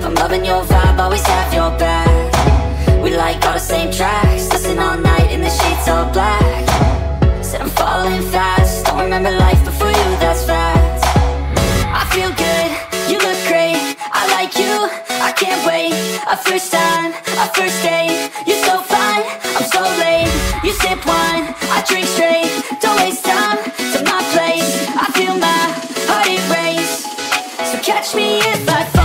I'm loving your vibe, always have your back. We like all the same tracks. Listen all night in the sheets all black. Said I'm falling fast. Don't remember life before you, that's fact. I feel good, you look great. I like you, I can't wait. A first time, a first date. You're so fine, I'm so late. You sip wine, I drink straight. Don't waste time to my place. I feel my heart it race. So catch me if I fall.